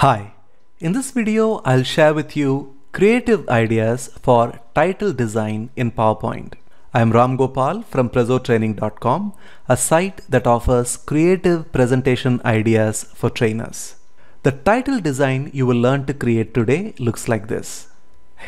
Hi, in this video I'll share with you creative ideas for title design in PowerPoint. I'm Ram Gopal from Prezotraining.com, a site that offers creative presentation ideas for trainers. The title design you will learn to create today looks like this.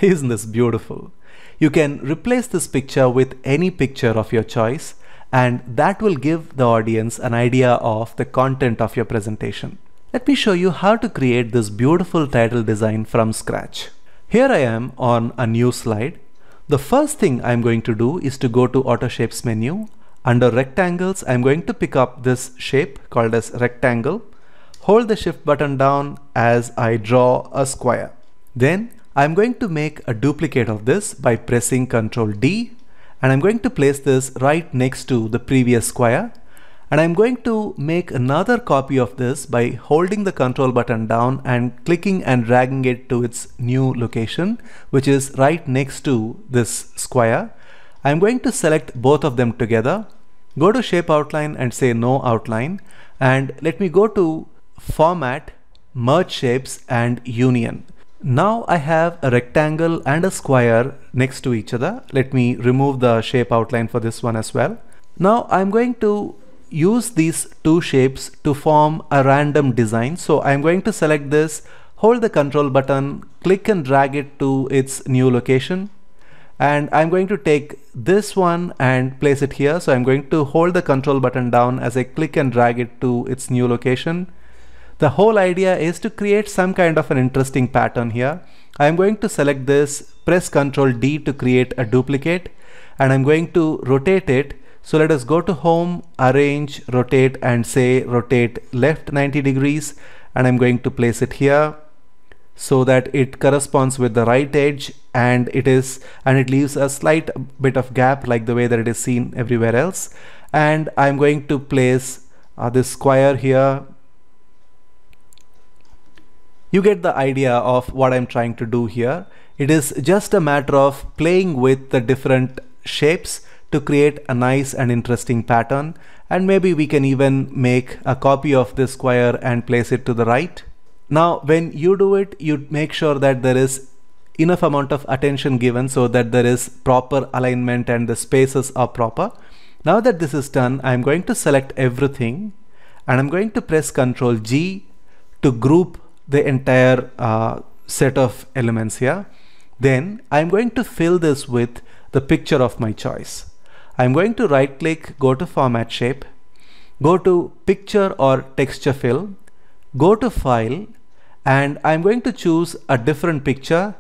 Isn't this beautiful? You can replace this picture with any picture of your choice, and that will give the audience an idea of the content of your presentation. Let me show you how to create this beautiful title design from scratch. Here I am on a new slide. The first thing I'm going to do is to go to AutoShapes menu. Under Rectangles, I'm going to pick up this shape called as Rectangle. Hold the Shift button down as I draw a square. Then I'm going to make a duplicate of this by pressing Ctrl D, and I'm going to place this right next to the previous square. And I'm going to make another copy of this by holding the control button down and clicking and dragging it to its new location, which is right next to this square. I'm going to select both of them together, go to shape outline and say no outline, and let me go to format, merge shapes and union. Now I have a rectangle and a square next to each other. Let me remove the shape outline for this one as well. Now I'm going to use these two shapes to form a random design. So I'm going to select this, hold the control button, click and drag it to its new location. And I'm going to take this one and place it here. So I'm going to hold the control button down as I click and drag it to its new location. The whole idea is to create some kind of an interesting pattern here. I'm going to select this, press Ctrl D to create a duplicate, and I'm going to rotate it. So let us go to Home, Arrange, Rotate, and say Rotate Left 90 degrees, and I'm going to place it here so that it corresponds with the right edge, and it leaves a slight bit of gap like the way that it is seen everywhere else. And I'm going to place this square here. You get the idea of what I'm trying to do here. It is just a matter of playing with the different shapes to create a nice and interesting pattern, and maybe we can even make a copy of this square and place it to the right. Now when you do it, you make sure that there is enough amount of attention given so that there is proper alignment and the spaces are proper. Now that this is done, I'm going to select everything and I'm going to press Ctrl G to group the entire set of elements here. Then I'm going to fill this with the picture of my choice. I'm going to right click, go to Format Shape, go to Picture or Texture Fill, go to File, and I'm going to choose a different picture,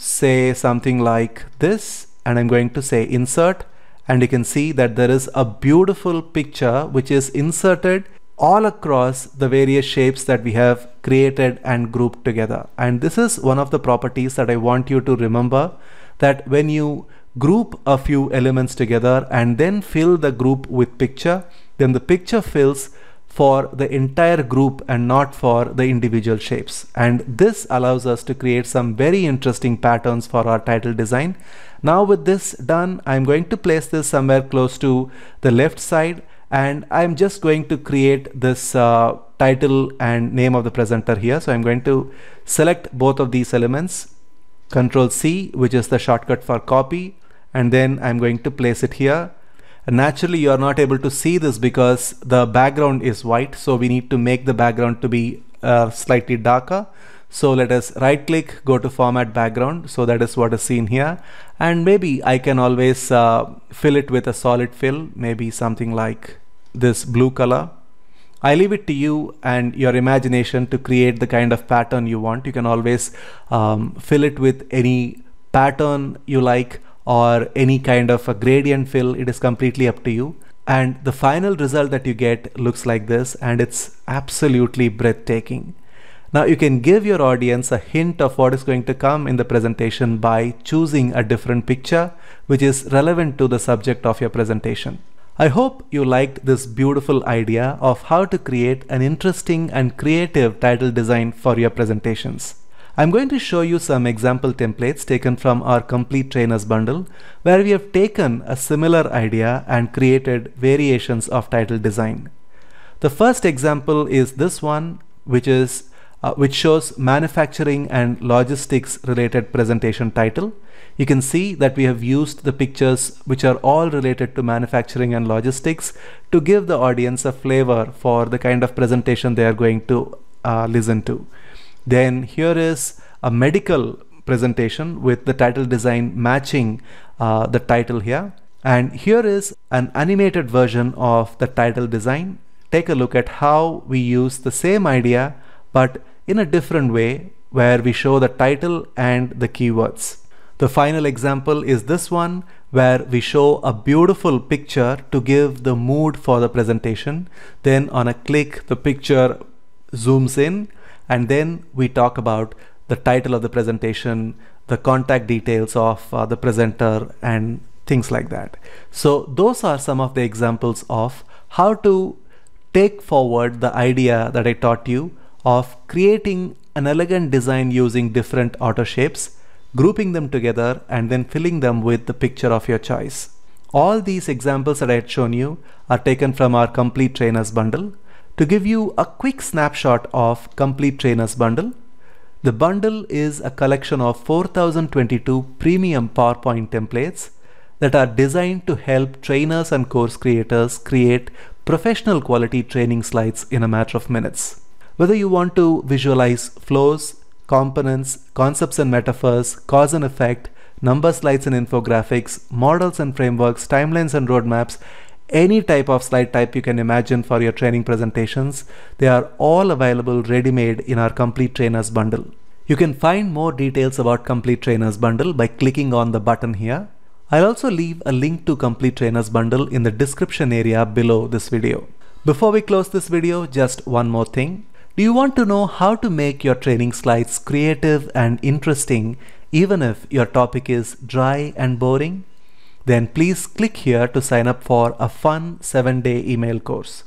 say something like this, and I'm going to say Insert, and you can see that there is a beautiful picture which is inserted all across the various shapes that we have created and grouped together. And this is one of the properties that I want you to remember, that when you group a few elements together and then fill the group with picture, then the picture fills for the entire group and not for the individual shapes. And this allows us to create some very interesting patterns for our title design. Now with this done, I'm going to place this somewhere close to the left side, and I'm just going to create this title and name of the presenter here. So I'm going to select both of these elements, Control C, which is the shortcut for copy, and then I'm going to place it here. And naturally you are not able to see this because the background is white, so we need to make the background to be slightly darker. So let us right click, go to Format Background, so that is what is seen here. And maybe I can always fill it with a solid fill, maybe something like this blue color. I leave it to you and your imagination to create the kind of pattern you want. You can always fill it with any pattern you like or any kind of a gradient fill. It is completely up to you. And the final result that you get looks like this, and it's absolutely breathtaking. Now you can give your audience a hint of what is going to come in the presentation by choosing a different picture which is relevant to the subject of your presentation. I hope you liked this beautiful idea of how to create an interesting and creative title design for your presentations. I'm going to show you some example templates taken from our Complete Trainers Bundle, where we have taken a similar idea and created variations of title design. The first example is this one, which is which shows manufacturing and logistics related presentation title. You can see that we have used the pictures which are all related to manufacturing and logistics to give the audience a flavor for the kind of presentation they are going to listen to. Then here is a medical presentation with the title design matching the title here. And here is an animated version of the title design. Take a look at how we use the same idea but in a different way, where we show the title and the keywords. The final example is this one, where we show a beautiful picture to give the mood for the presentation. Then on a click, the picture zooms in, and then we talk about the title of the presentation, the contact details of the presenter, and things like that. So those are some of the examples of how to take forward the idea that I taught you of creating an elegant design using different AutoShapes, grouping them together, and then filling them with the picture of your choice. All these examples that I had shown you are taken from our Complete Trainers Bundle. To give you a quick snapshot of Complete Trainers Bundle, the bundle is a collection of 4,022 premium PowerPoint templates that are designed to help trainers and course creators create professional quality training slides in a matter of minutes. Whether you want to visualize flows, components, concepts and metaphors, cause and effect, number slides and infographics, models and frameworks, timelines and roadmaps, any type of slide type you can imagine for your training presentations, they are all available ready-made in our Complete Trainers Bundle. You can find more details about Complete Trainers Bundle by clicking on the button here. I'll also leave a link to Complete Trainers Bundle in the description area below this video. Before we close this video, just one more thing. Do you want to know how to make your training slides creative and interesting even if your topic is dry and boring? Then please click here to sign up for a fun 7-day email course.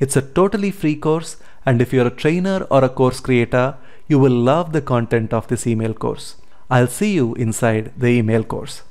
It's a totally free course, and if you're a trainer or a course creator, you will love the content of this email course. I'll see you inside the email course.